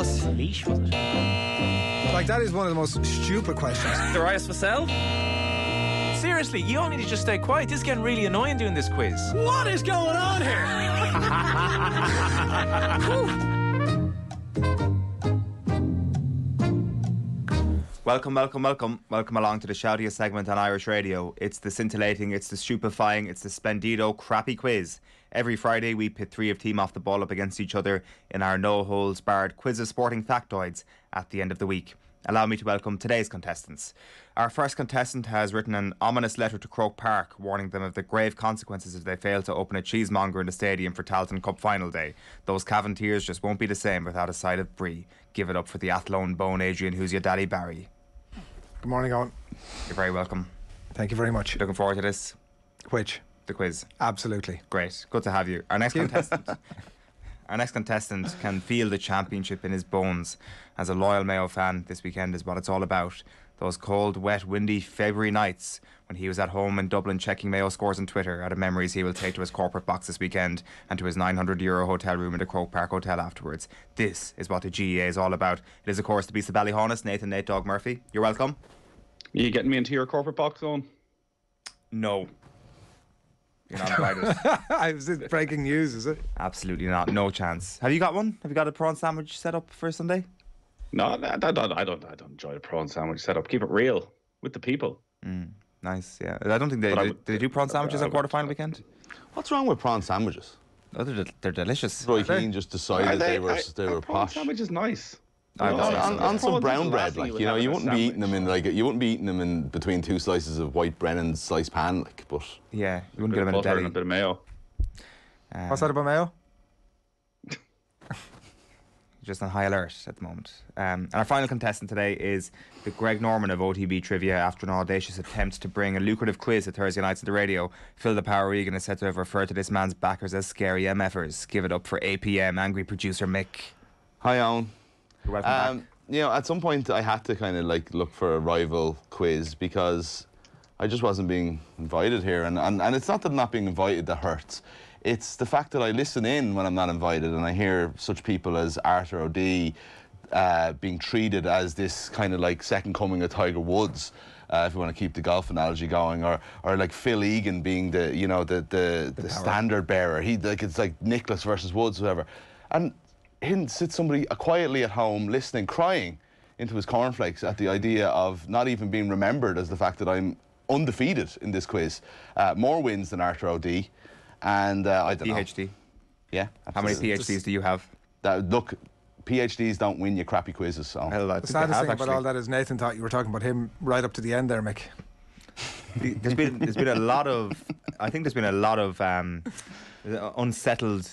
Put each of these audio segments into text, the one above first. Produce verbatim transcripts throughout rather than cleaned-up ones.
else? Leash, was it? Like, that is one of the most stupid questions. Darius Vassell? Seriously, you all need to just stay quiet. This is getting really annoying doing this quiz. What is going on here? Welcome, welcome, welcome. Welcome along to the shoutiest segment on Irish radio. It's the scintillating, it's the stupefying, it's the splendido crappy quiz. Every Friday we pit three of team off the ball up against each other in our no-holes-barred quiz of sporting factoids at the end of the week. Allow me to welcome today's contestants. Our first contestant has written an ominous letter to Croke Park, warning them of the grave consequences if they fail to open a cheesemonger in the stadium for Tailteann Cup final day. Those Caventeers just won't be the same without a side of brie. Give it up for the Athlone Bone, Adrian. Who's your daddy, Barry? Good morning, Owen. You're very welcome. Thank you very much. Looking forward to this? Which? The quiz. Absolutely. Great. Good to have you. Our next contestant... Our next contestant can feel the championship in his bones. As a loyal Mayo fan, this weekend is what it's all about. Those cold, wet, windy February nights when he was at home in Dublin checking Mayo scores on Twitter are the memories he will take to his corporate box this weekend and to his nine hundred euro hotel room in the Croke Park Hotel afterwards. This is what the G A A is all about. It is, of course, the Beast of Ballyhonnus, Nathan Nate Dog Murphy. You're welcome. Are you getting me into your corporate box, Owen? No. You're not invited. Is it breaking news, is it? Absolutely not. No chance. Have you got one? Have you got a prawn sandwich set up for Sunday? No, I don't, I don't, I don't enjoy the prawn sandwich set up. Keep it real with the people. Mm, nice, yeah. I don't think they... Do, would, do they do prawn sandwiches I on quarter-final weekend? What's wrong with prawn sandwiches? Oh, they're, they're delicious. Robbie Keane just decided they, they were, I, they were prawn posh. Prawn sandwich is nice. I on, on, on some brown bread, like, you know, you wouldn't be eating them in like you wouldn't be eating them in between two slices of white Brennan's sliced pan, like. But yeah, you wouldn't get them in a deli. A bit of mayo. Um, What's that about mayo? Just on high alert at the moment. Um, and our final contestant today is the Greg Norman of O T B Trivia. After an audacious attempt to bring a lucrative quiz to Thursday nights at the radio, Phil the Power Egan is said to have referred to this man's backers as scary MFers. Give it up for A P M, angry producer Mick. Hi, Owen. Um, you know, at some point I had to kind of like look for a rival quiz because I just wasn't being invited here, and, and, and it's not that I'm not being invited that hurts. It's the fact that I listen in when I'm not invited and I hear such people as Arthur O'Dea uh, being treated as this kind of like second coming of Tiger Woods, uh, if you want to keep the golf analogy going, or or like Phil Egan being the, you know, the the, the, the standard bearer. He like it's like Nicklaus versus Woods, whatever, and. He'd sit somebody quietly at home listening, crying into his cornflakes at the idea of not even being remembered as the fact that I'm undefeated in this quiz. Uh, more wins than Arthur O'Dea. And uh, I don't know. PhD. Yeah. Absolutely. How many PhDs Just, do you have? Uh, look, PhDs don't win you crappy quizzes. So. Hell, I the saddest have, thing actually. about all that is Nathan thought you were talking about him right up to the end there, Mick. there's been there's been a lot of, I think there's been a lot of um, unsettled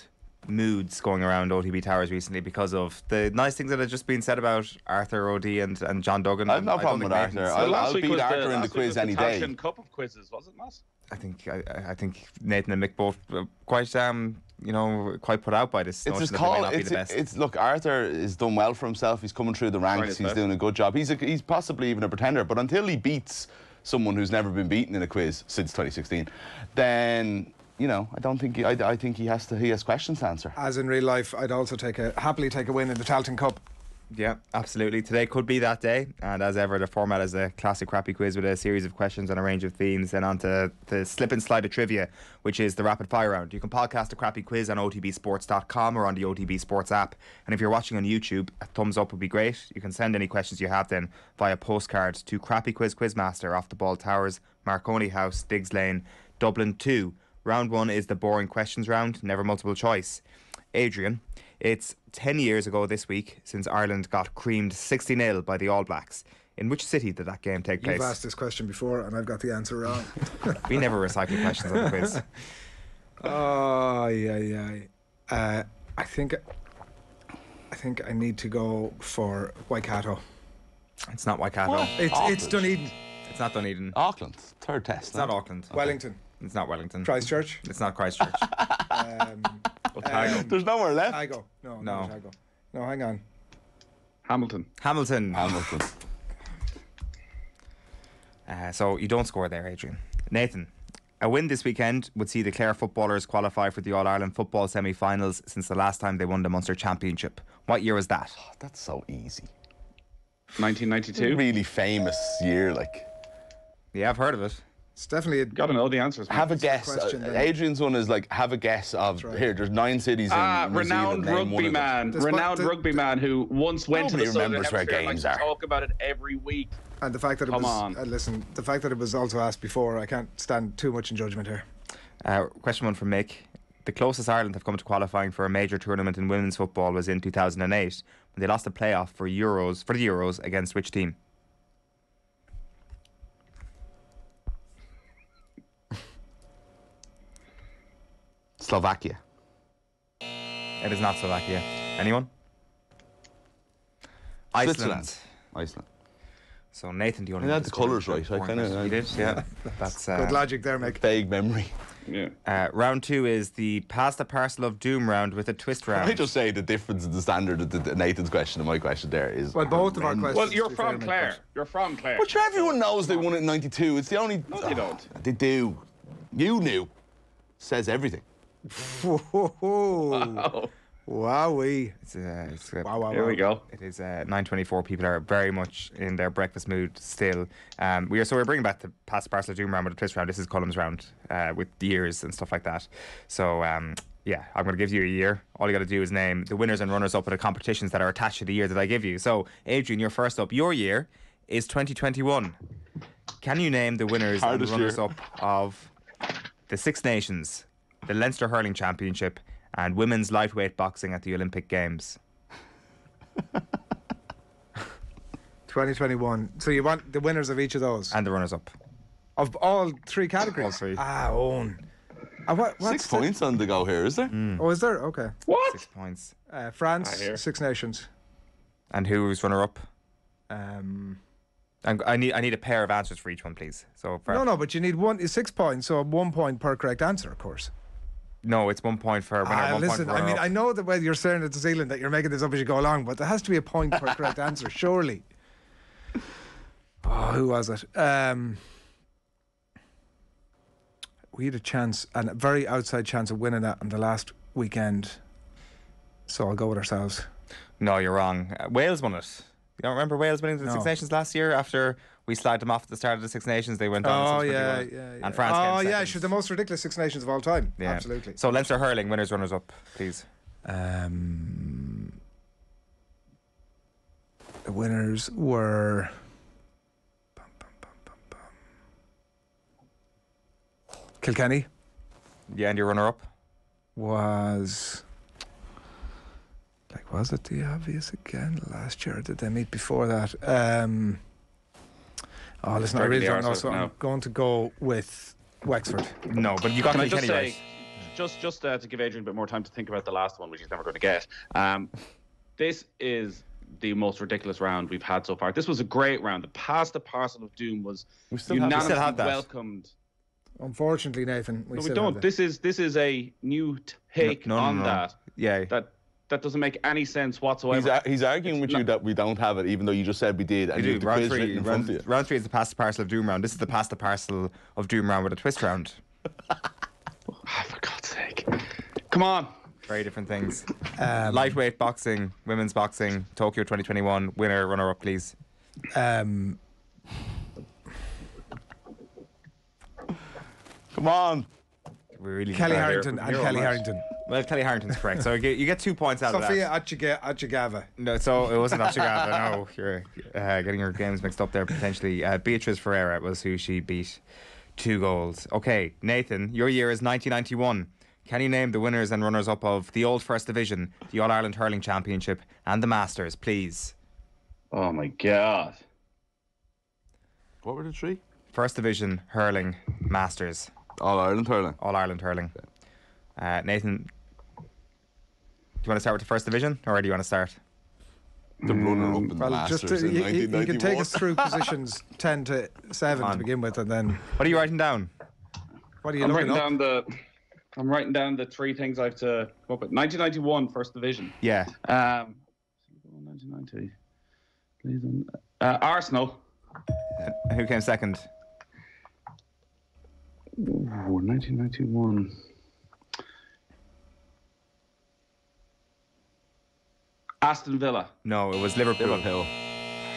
moods going around O T B Towers recently because of the nice things that have just been said about Arthur O'Dea and, and John Duggan. I have no problem with Arthur. I'll, I'll beat Arthur the, in the quiz any day. Tailteann Cup of quizzes, was it, Matt? I think I, I think Nathan and Mick both quite um you know quite put out by this. It's his call. Not it's, be the best. It's look. Arthur has done well for himself. He's coming through the ranks. He's doing a good job. He's a, he's possibly even a pretender. But until he beats someone who's never been beaten in a quiz since twenty sixteen, then. You know, I don't think he, I, I think he has to. He has questions to answer. As in real life, I'd also take a happily take a win in the Tailteann Cup. Yeah, absolutely. Today could be that day. And as ever, the format is a classic crappy quiz with a series of questions on a range of themes, then on to the slip and slide of trivia, which is the rapid fire round. You can podcast a crappy quiz on O T B sports dot com or on the O T B Sports app. And if you're watching on YouTube, a thumbs up would be great. You can send any questions you have then via postcard to Crappy Quiz Quizmaster, Off the Ball Towers, Marconi House, Diggs Lane, Dublin two. Round one is the boring questions round, never multiple choice. Adrian, it's ten years ago this week since Ireland got creamed sixty nil by the All Blacks. In which city did that game take You've place? You've asked this question before and I've got the answer wrong. We never recycle questions on the quiz. Oh, yeah, yeah. Uh, I think I think I need to go for Waikato. It's not Waikato. What? It's, it's Dunedin. It's not Dunedin. Auckland, third test. It's not Auckland. Okay. Wellington. It's not Wellington. Christchurch? It's not Christchurch. um, um, There's nowhere left. I go. No, no. I go. No, hang on. Hamilton. Hamilton. Hamilton. uh, so you don't score there, Adrian. Nathan, A win this weekend would see the Clare footballers qualify for the All-Ireland football semi-finals since the last time they won the Munster Championship. What year was that? Oh, that's so easy. nineteen ninety-two. Really famous year, like. Yeah, I've heard of it. It's definitely a, gotta know the answers. Have a guess. Question, uh, Adrian's one is like, have a guess of right. Here. There's nine cities. Ah, in renowned rugby man, renowned rugby man who once went to the Southern Hemisphere. Nobody remembers where games are. Talk about it every week. And the fact that it Come was, on. Uh, listen, the fact that it was also asked before, I can't stand too much in judgment here. Uh, question one from Mick. The closest Ireland have come to qualifying for a major tournament in women's football was in two thousand eight when they lost a playoff for Euros for the Euros against which team? Slovakia. It is not Slovakia. Anyone? Iceland. Iceland. So Nathan, do you want to? I had the colours right. I kind of did. Yeah, that's uh, good logic there, Mick. Vague memory. Yeah. Uh, round two is the pass the parcel of doom round with a twist round. Can I just say the difference in the standard of the, the Nathan's question and my question there is. Well, both of our questions. Well, you're from Clare. You're from Clare. But sure, everyone knows they won it in ninety-two. It's the only. No, they don't. Oh, they do. You knew. Says everything. Wow. Wowee. It's, uh, it's, uh, wow, wow, Here wow. we go. It is uh, nine twenty-four. People are very much in their breakfast mood still. Um, we are, so we're bringing back the past Barcelona Doom round with the twist round. This is Column's round uh, with years and stuff like that. So, um, yeah, I'm going to give you a year. All you got to do is name the winners and runners-up of the competitions that are attached to the year that I give you. So, Adrian, you're first up. Your year is twenty twenty-one. Can you name the winners Hardest and runners-up of the Six Nations, the Leinster Hurling Championship, and women's lightweight boxing at the Olympic Games? twenty twenty-one. So you want the winners of each of those? And the runners-up. Of all three categories? All three. Ah, own. Uh, what, what's six points on the go here, is there? Mm. Oh, is there? Okay. What? Six points. Uh, France, Six Nations. And who's runner-up? Um... I need I need a pair of answers for each one, please. So for no, no, but you need one six points, so one point per correct answer, of course. No, it's one point for. Ah, one listen, point for I mean, up. I know that when you're saying it to Zealand that you're making this up as you go along, but there has to be a point per correct answer, surely. Oh, who was it? Um, we had a chance, and a very outside chance of winning that on the last weekend. So I'll go with ourselves. No, you're wrong. Uh, Wales won it. You don't remember Wales winning the no. Six Nations last year after we slagged them off at the start of the Six Nations? They went on. Oh, yeah, yeah, yeah. And France Oh, yeah, sure, the most ridiculous Six Nations of all time. Yeah. Absolutely. So, Leinster Hurling, winners, runners up, please. Um, the winners were. Bum, bum, bum, bum, bum. Kilkenny. Yeah, and your runner up? Was. Like, was it the obvious again last year? Or did they meet before that? Um, oh, listen, I really don't know, so no. I'm going to go with Wexford. No, but you got to just say, just, just uh, to give Adrian a bit more time to think about the last one, which he's never going to get. Um, this is the most ridiculous round we've had so far. This was a great round. The past the parcel of doom was unanimously welcomed. Unfortunately, Nathan, we, no, we don't. This is this is a new take no, no, on no. that. Yeah. That. That doesn't make any sense whatsoever. He's, ar he's arguing it's with you that we don't have it, even though you just said we did. And you do. The round, three, in round, front round three is the past the parcel of doom round. This is the past the parcel of doom round with a twist round. Oh, for God's sake. Come on. Very different things. Um, Lightweight boxing, women's boxing, Tokyo twenty twenty-one. Winner, runner-up, please. Um, Come on. We really Kelly Harrington and Kelly Harrington. Well, Kelly Harrington's correct, so you get two points out Sophia of that. Sophia Achigava. No, so it wasn't Achigava. No, you're uh, getting your games mixed up there potentially. Uh, Beatriz Ferreira was who she beat, two goals. Okay, Nathan, your year is nineteen ninety-one. Can you name the winners and runners-up of the Old First Division, the All-Ireland Hurling Championship, and the Masters, please? Oh my God! What were the three? First Division Hurling, Masters. All Ireland hurling. All Ireland hurling. Uh, Nathan, do you want to start with the first division, or do you want to start? The runner up in the Masters in nineteen ninety-one. You, you can take us through positions ten to seven to begin with, and then. What are you writing down? What are you I'm writing up? down the. I'm writing down the three things I have to come up with. nineteen ninety-one, first division. Yeah. Um. nineteen ninety. Uh, Arsenal. Uh, who came second? Ooh, nineteen ninety-one. Aston Villa. No, it was Liverpool. Liverpool.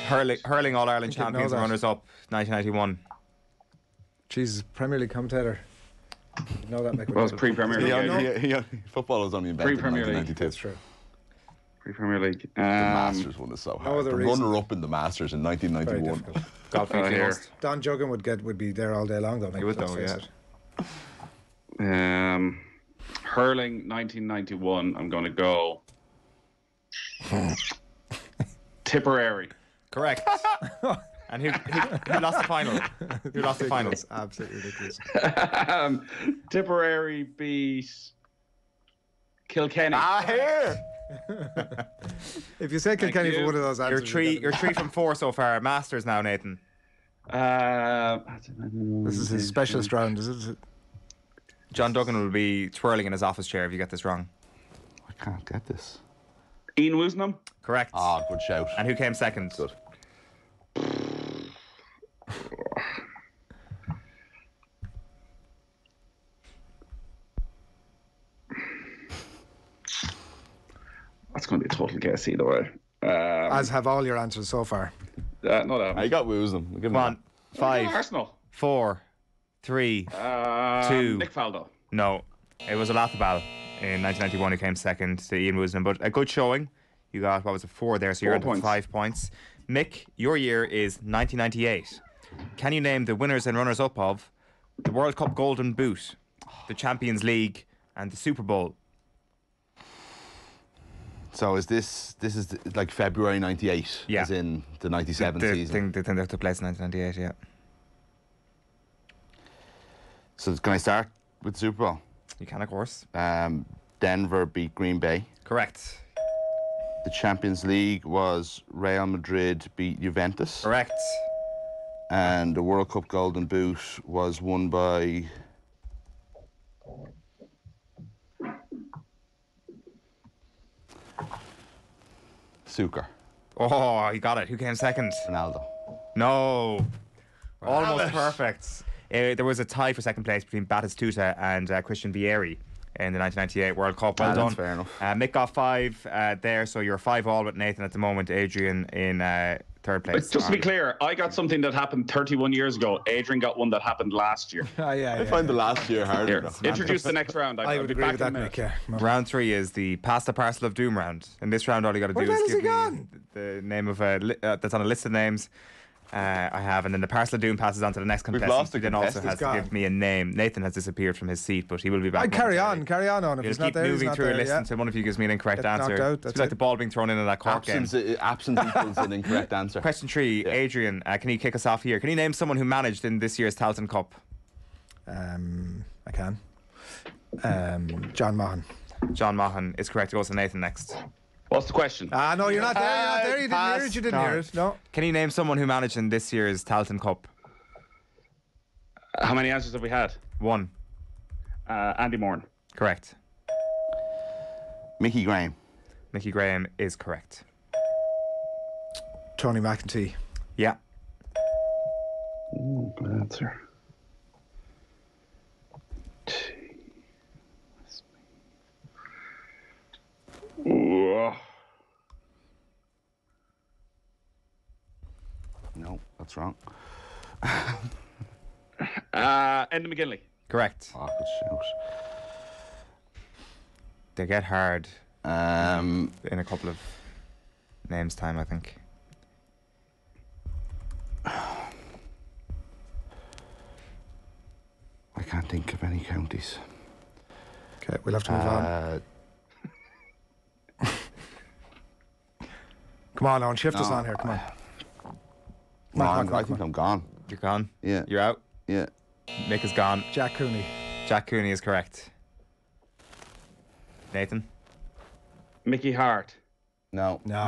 Hurling, hurling All-Ireland champions and runners-up, nineteen ninety-one. Jesus, Premier League commentator. You know that, Michael. Well, it was pre-Premier League. Only, he, he, football was only invented in nineteen ninety-two. That's true. Pre-Premier League. Um, the Masters one is so hard. The runner-up in the Masters in nineteen ninety-one. God, oh, here. Don Juggan would get would be there all day long, though. He would, though, yeah. Um, hurling nineteen ninety-one. I'm going to go. Tipperary. Correct. And who, who, who lost the final? Who lost the finals? Absolutely ridiculous. um, Tipperary beat Kilkenny. Ah, here. If you said Kilkenny for one of those answers, you're three. You're three from four so far. Masters now, Nathan. Uh, this is his specialist round. Is it? John Duggan will be twirling in his office chair if you get this wrong. I can't get this. Ian Woosnam. Correct. Ah, oh, good shout. And who came second? Good. That's going to be a total guess either way. Um, As have all your answers so far. Uh, not that. I got Woosnam. Come on. Five. Oh, Arsenal. Four. Three. Uh, two. Nick Faldo. No, it was Alathabal in nineteen ninety-one who came second to Ian Woosnam, but a good showing. You got, what was it, four there, so you're at five points. Mick, your year is nineteen ninety-eight. Can you name the winners and runners-up of the World Cup Golden Boot, the Champions League, and the Super Bowl? So is this, this is the, like February ninety-eight, yeah. As in the ninety-seven the, the season? Thing, the thing that took place in nineteen ninety-eight, yeah. So can I start with the Super Bowl? You can, of course. Um, Denver beat Green Bay. Correct. The Champions League was Real Madrid beat Juventus. Correct. And the World Cup Golden Boot was won by... Suker. Oh, you got it. Who came second? Ronaldo. No. Ronaldo. Almost perfect. Uh, there was a tie for second place between Batistuta and uh, Christian Vieri in the nineteen ninety-eight World Cup. Well ah, done. Fair enough. Uh, Mick got five uh, there, so you're five all with Nathan at the moment. Adrian in uh, third place. But just to be clear, I got something that happened thirty-one years ago. Adrian got one that happened last year. oh, yeah, I yeah, find yeah. the last year harder. Introduce the next round. I, I would agree with that, Mick. Yeah. Round three is the Pass the Parcel of Doom round. In this round, all you got to do is give me the name of a li uh, that's on a list of names. Uh, I have, and then the parcel of doom passes on to the next contestant. We've lost the contestant. Then also has to give me a name. Nathan has disappeared from his seat, but he will be back. I carry on, carry on on. If he's not there, he's not there. Keep moving through a list until one of you gives me an incorrect answer. It's like the ball being thrown in in that court game. Absence equals an incorrect answer. Question three, yeah. Adrian, uh, can you kick us off here? Can you name someone who managed in this year's Tailteann Cup? Um, I can. Um, John Mahon. John Mahon is correct. It goes to Nathan next. What's the question? Ah, uh, no, you're not there. You're not there. You didn't Pass. hear it. You didn't no. hear it. No. Can you name someone who managed in this year's Tailteann Cup? Uh, how many answers have we had? One. Uh, Andy Moran. Correct. Mickey Graham. Mickey Graham is correct. Tony McEntee. Yeah. Ooh, good answer. Ooh. No, that's wrong. uh, Enda McGinley. Correct. Oh, good shout. They get hard um, in a couple of names' time, I think. I can't think of any counties. Okay, we'll have to move uh, on. Come on, Owen, shift no, us on here. Come on. Come on, on, on come I think on. I'm gone. You're gone? Yeah. You're out? Yeah. Mick is gone. Jack Cooney. Jack Cooney is correct. Nathan? Mickey Hart. No. No.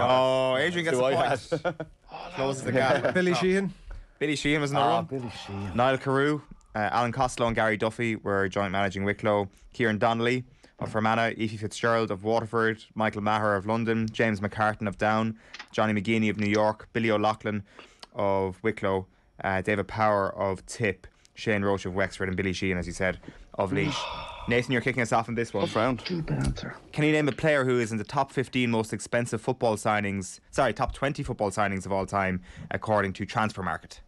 No, Adrian gets the point. Closes the gap. Billy Sheehan. Billy Sheehan was another oh, one. Billy Sheehan. Niall Carew, uh, Alan Costello and Gary Duffy were joint managing Wicklow. Kieran Donnelly of Fermanagh, Efi Fitzgerald of Waterford, Michael Maher of London, James McCartan of Down, Johnny McGeaney of New York, Billy O'Loughlin of Wicklow, uh, David Power of Tip. Shane Roche of Wexford, and Billy Sheehan, as you said, of Leash. Nathan, you're kicking us off in this one. Good round. Can you name a player who is in the top fifteen most expensive football signings, sorry, top twenty football signings of all time, according to Transfer Market?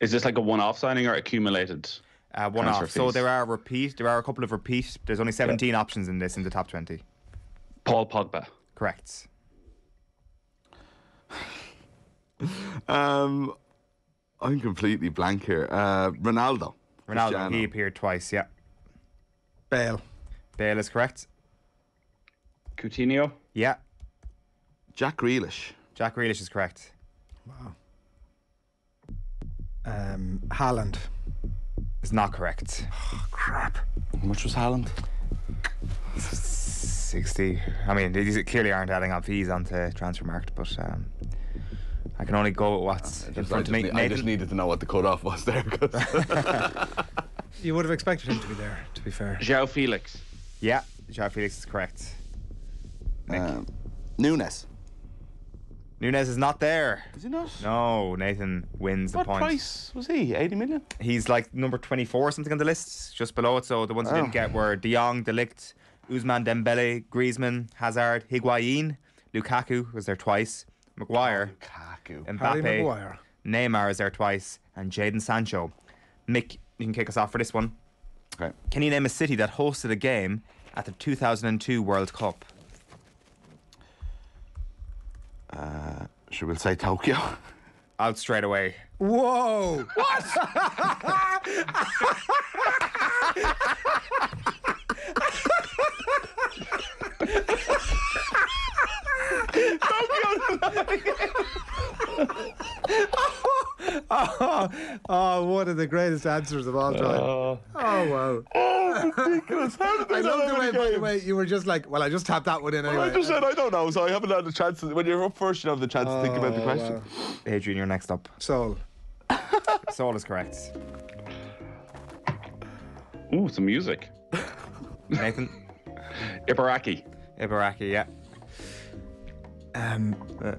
Is this like a one-off signing or accumulated? Uh, one-off. So there are repeat. There are a couple of repeat. There's only seventeen yeah. options in this in the top twenty. Paul Pogba. Correct. um, I'm completely blank here. Uh, Ronaldo. Ronaldo. Cristiano. He appeared twice. Yeah. Bale. Bale is correct. Coutinho. Yeah. Jack Grealish. Jack Grealish is correct. Wow. Um, Haaland. Is not correct. Oh, crap. How much was Haaland? sixty. I mean, these clearly aren't adding up fees onto Transfer Market, but um, I can only go with what's in front of me. I just needed to know what the cut-off was there. You would have expected him to be there, to be fair. João Felix. Yeah, João Felix is correct. Um, Nunes. Nunes is not there. Is he not? No, Nathan wins what the point. What price was he? eighty million? He's like number twenty-four or something on the list, just below it. So the ones oh. who didn't get were De Jong, De Ligt, Ousmane Dembele, Griezmann, Hazard, Higuain, Lukaku was there twice, Maguire, Lukaku. Mbappe, Maguire. Neymar is there twice, and Jadon Sancho. Mick, you can kick us off for this one. Okay. Can you name a city that hosted a game at the two thousand two World Cup? Uh, should we say Tokyo? Out straight away. Whoa! What? Tokyo! oh, oh, one of the greatest answers of all time. Uh, oh, wow. Oh, ridiculous. How did they I love the way, by the way, you were just like, well, I just tapped that one in anyway. Well, I just said, I don't know, so I haven't had a chance. To, when you're up first, you have the chance oh, to think about the question. Wow. Adrian, you're next up. Seoul. Seoul is correct. Ooh, some music. Nathan? Ibaraki. Ibaraki, yeah. Um... Uh,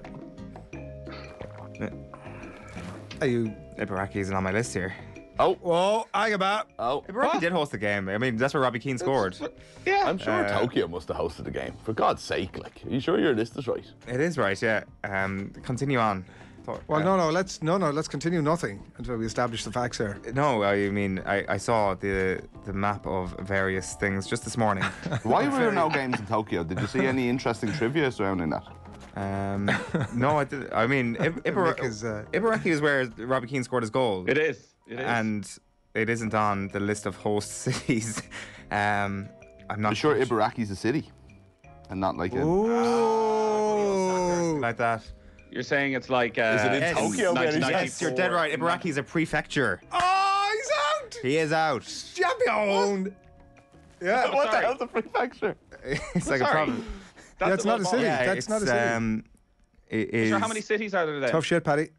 Are you Ibaraki isn't on my list here. Oh, whoa, I about. Oh, Ibaraki did host the game. I mean, that's where Robbie Keane scored. It's, yeah, I'm sure uh, Tokyo must have hosted the game. For God's sake, like, are you sure your list is right? It is right, yeah. Um, continue on. Well, uh, no, no, let's no, no, let's continue nothing until we establish the facts here. No, I mean, I, I saw the the map of various things just this morning. Why were there no games in Tokyo? Did you see any interesting trivia surrounding that? Um, no, I did. I mean, Ibaraki Ibar is, uh, Ibaraki is where Robbie Keane scored his goal. It is. It is. And it isn't on the list of host cities. Um, I'm not sure Ibaraki's a city, and not like a oh, like that. You're saying it's like uh, is it in yes, Tokyo? Yes, you're dead right. Ibaraki's a prefecture. Oh, he's out. He is out. Champion. Yeah. I'm what sorry. The hell's a prefecture? It's I'm like sorry. A problem. That's, That's not a city. Yeah, That's not a city. Um, it is. Sure, how many cities are there today? Tough shit, Paddy.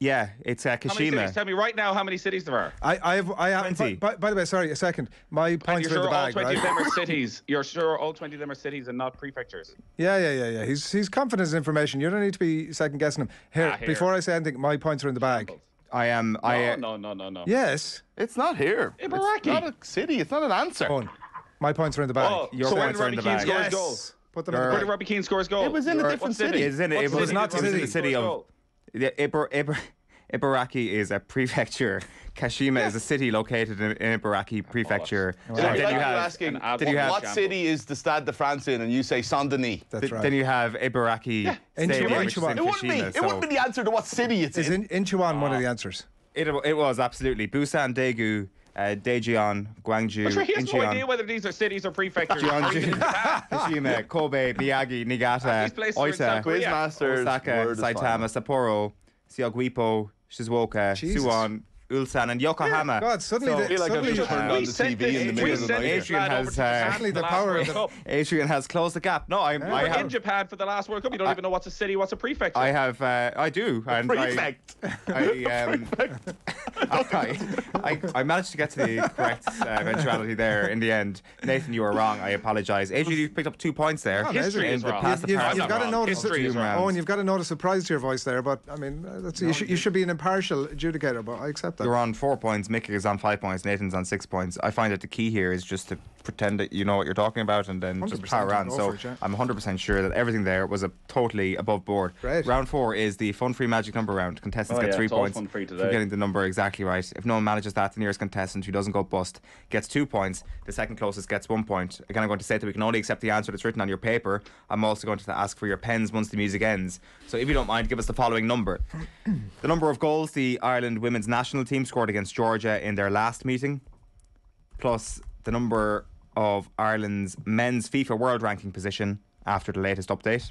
Yeah, it's uh, Kashima. Tell me right now how many cities there are. I, I have, I have. twenty. By, by the way, sorry, a second. My points are in the bag, right? You're sure all twenty of them are cities. You're sure all twenty of them are cities and not prefectures. Yeah, yeah, yeah, yeah. He's he's confident in information. You don't need to be second guessing him. Here, ah, here. Before I say anything, my points are in the bag. I am. No, I, uh, no, no, no, no. Yes, it's not here. Ibaraki. It's not a city. It's not an answer. Fun. My points are in the bag. Oh, Your so points are in the bag. Yes. Goals. Put them in the Where did Robbie Keane score his goal? It was in You're a different city. city. It was, in, it was not city. It was in the city of... Yeah, Ibar, Ibar, Ibaraki is a prefecture. Kashima yeah. is a city located in, in Ibaraki Prefecture. Oh, so right. Then like you have, asking, did what, you have, what city is the Stade de France in? And you say Saint-Denis. That's right. Then you have Ibaraki. Yeah. Stadium, Incheon. Which is in it wouldn't Kashima, be. So. It wouldn't be the answer to what city it's is in. Is Incheon one of the answers? It, it was absolutely Busan, Daegu. Uh, Daejeon, Gwangju, Incheon. He has no idea whether these are cities or prefectures. Jeonju, Kashima, Kobe, Miyagi, Niigata, Oita, Quizmasters, Osaka, Saitama, Sapporo, Seogwipo, Shizuoka, Suwon, Ulsan, and Yokohama. God, suddenly so, the, like suddenly uh, we sent the Adrian has suddenly the power of the Adrian has closed the gap. No, I'm yeah. I have, in Japan for the last World Cup. You don't I, even know what's a city, what's a prefecture. I have, uh, I do. And prefect. I, I, um, prefect. I, I, I managed to get to the correct uh, eventuality there in the end. Nathan, you were wrong. I apologise. Adrian, you've picked up two points there. Oh, history is wrong. You've, you've, you've got to notice. Oh, and you've got to notice a surprise to your voice there. But I mean, that's, no, you, sh you should be an impartial adjudicator. But I accept that. that. You're on four points, Mickey is on five points, Nathan's on six points. I find that the key here is just to pretend that you know what you're talking about and then just power on. So it, yeah. I'm one hundred percent sure that everything there was a totally above board. Right. Round four is the fun-free magic number round. Contestants oh, get yeah, three points for getting the number exactly right. If no one manages that, the nearest contestant who doesn't go bust gets two points. The second closest gets one point. Again, I'm going to say that we can only accept the answer that's written on your paper. I'm also going to ask for your pens once the music ends. So if you don't mind, give us the following number. The number of goals the Ireland women's national team scored against Georgia in their last meeting, plus the number of Ireland's men's FIFA world ranking position after the latest update.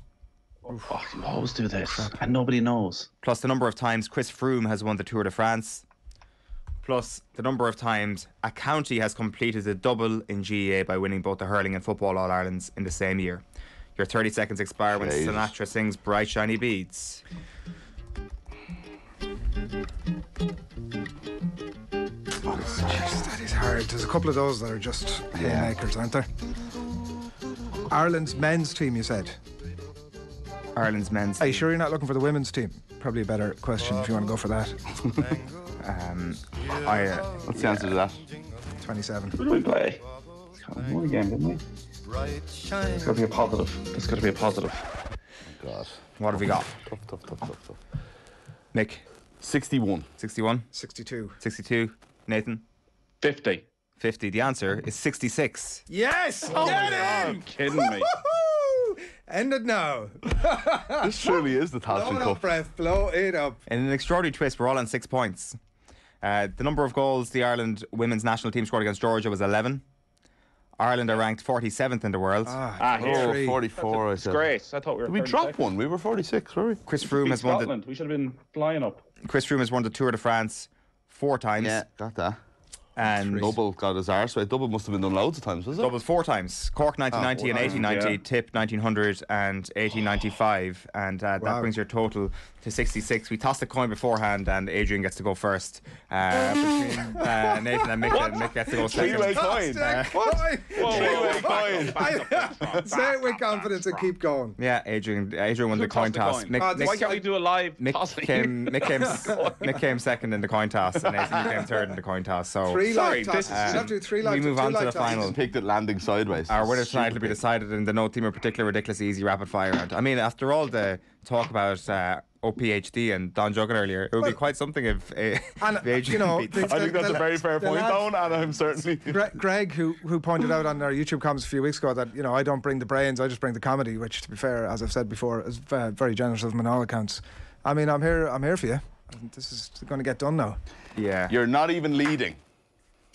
Oh, you always do this and nobody knows. Plus the number of times Chris Froome has won the Tour de France, plus the number of times a county has completed a double in G A A by winning both the hurling and football All-Irelands in the same year. Your thirty seconds expire when Jeez. Sinatra sings Bright Shiny Beads. That is hard. There's a couple of those that are just haymakers, aren't there? Ireland's men's team, you said? Ireland's men's team. Are you sure you're not looking for the women's team? Probably a better question if you want to go for that. um, I, uh, What's the yeah. answer to that? twenty-seven. Who do we play? It's got more game, didn't we? It's got to be a positive. It's got to be a positive. Oh God. What have we got? Tough, tough, tough, tough, tough. Nick? sixty-one. sixty-one? sixty-two. sixty-two. Nathan? fifty. fifty. The answer is sixty-six. Yes! Oh, get him! You're kidding me. End it now. This surely is the Tailteann Cup. Blow it up, Brett. Blow it up. In an extraordinary twist, we're all on six points. Uh, the number of goals the Ireland women's national team scored against Georgia was eleven. Ireland are ranked forty-seventh in the world. Ah, ah here. Oh, forty-four. It's great. I thought we were Did we dropped one. We were forty-six, were we? Chris Froome has won Scotland. The... We should have been flying up. Chris Froome has won the Tour de France four times. Yeah, got that. And double got his arse. So double must have been done loads of times, was it? Double four times. Cork nineteen ninety oh, and eighteen ninety, yeah. Tip nineteen hundred and eighteen ninety-five. And uh, wow. that brings your total to sixty-six. We tossed a coin beforehand and Adrian gets to go first. Uh, between uh, Nathan and Mick, and Mick gets to go second. Three-way coin. Uh, what? Three-way coin. I, say it with confidence and keep going. Yeah, Adrian Adrian won the coin toss. The coin. Mick, uh, Mick, why can't we do a live Mick tossing? Came, Mick, came, Mick came second in the coin toss and Nathan came third in the coin toss. So. Three Sorry, this is, um, do three we move on to the final. Picked it landing sideways. Our winner tonight will be decided in the no team or particular ridiculous easy rapid fire round. I mean, after all the talk about uh, O P H D and Don Juggan earlier, it would well, be quite something if, uh, and, if you know. The, the, I think that's the, a very fair point, Don, and I'm certainly. Greg, who who pointed out on our YouTube comments a few weeks ago that you know I don't bring the brains, I just bring the comedy. Which, to be fair, as I've said before, is uh, very generous of me on all accounts. I mean, I'm here. I'm here for you. This is going to get done now. Yeah. You're not even leading.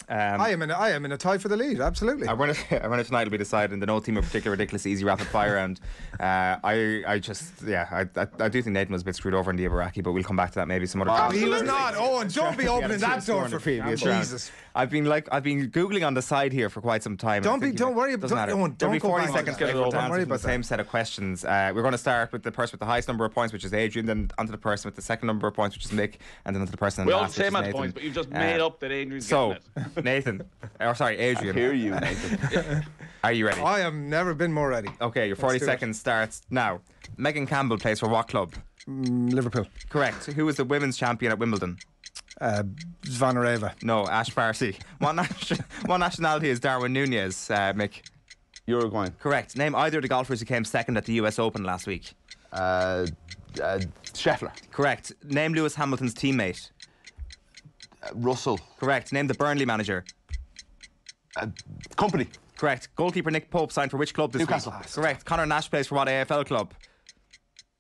Um, I am in. A, I am in a tie for the lead. Absolutely. I run it. I run it tonight. Will be decided in the no team of particular ridiculous easy rapid fire round. Uh, I. I just. Yeah. I, I. I do think Nathan was a bit screwed over in the Ibaraki, but we'll come back to that maybe some other time. Oh, he was not. Oh, and don't be opening that door for people. Jesus. I've been like. I've been googling on the side here for quite some time. Don't be. Don't worry. Don't. Don't. Don't go back. Don't worry about the same set of questions. Uh, we're going to start with the person with the highest number of points, which is Adrian, then onto the person with the second number of points, which is Nick, and then onto the person. We all same amount of points, but you've just made up that Adrian's getting it. Nathan, or sorry, Adrian. I hear you, Nathan. Are you ready? I have never been more ready. Okay, your forty seconds starts now. Megan Campbell plays for what club? Mm, Liverpool. Correct. Who was the women's champion at Wimbledon? Uh, Zvonareva. No, Ash Barty. What, nation what nationality is Darwin Nunez, uh, Mick? Uruguayan. Correct. Name either of the golfers who came second at the U S Open last week. Uh, uh, Scheffler. Correct. Name Lewis Hamilton's teammate. Russell. Correct. Name the Burnley manager. Uh, company. Correct. Goalkeeper Nick Pope signed for which club this Newcastle. Week? Newcastle. Correct. Conor Nash plays for what A F L club?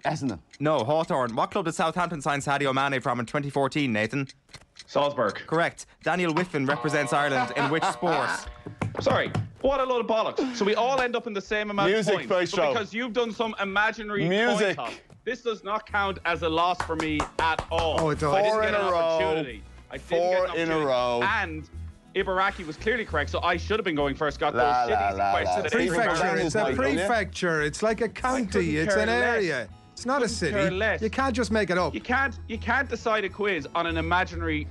Essendon. No, Hawthorn. What club did Southampton sign Sadio Mane from in twenty fourteen, Nathan? Salzburg. Correct. Daniel Whiffen represents Ireland in which sport? Sorry, what a load of bollocks. So we all end up in the same amount Music of points. Music, first show. Because you've done some imaginary Music. Point up, this does not count as a loss for me at all. Oh, it does. I didn't Four get in an a opportunity. Row. I Four in a row. And Ibaraki was clearly correct, so I should have been going first. Got la, those la, la, la. Prefecture. It's a prefecture. It's like a county. It's an less. Area. It's not a city. You can't just make it up. You can't. You can't decide a quiz on an imaginary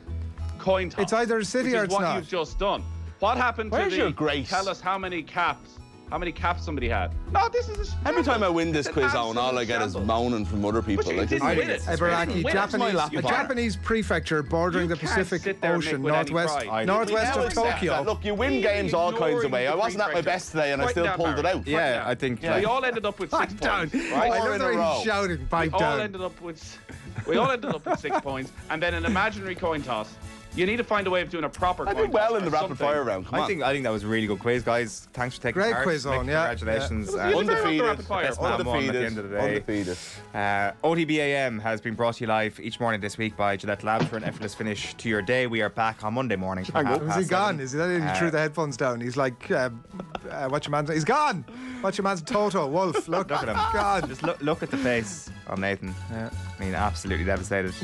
coin toss. It's either a city which or is it's what not. What you've just done. What happened Where's to the? Your grace? Tell us how many caps how many caps somebody had. No, this is a every time I win this quiz, Owen, all I get is moaning from other people. Like, didn't win it. Ibaraki, Japanese, a Japanese prefecture bordering the Pacific Ocean, northwest, northwest of Tokyo. Look, you win games all kinds of way. I wasn't at my best today, and I still pulled it out. Yeah, I think we all ended up with six points. Four in a row. Shouting, pipe down. We all ended up with. We all ended up with six points, and then an imaginary coin toss. You need to find a way of doing a proper. I did well in the rapid fire round. Come on. I think I think that was a really good quiz, guys. Thanks for taking part. Great quiz, on, yeah. Congratulations. Yeah. Uh, undefeated, best man won at the end of the day. Undefeated. Uh, O T B A M has been brought to you live each morning this week by Gillette Labs for an effortless finish to your day. We are back on Monday morning. From half past is he gone? Seven. Is he not even uh, threw the headphones down? He's like, uh, uh, what's your man's? He's gone. What's your man's? Toto Wolf. Look, look at him. God, just look, look at the face on Nathan. Yeah. I mean, absolutely devastated.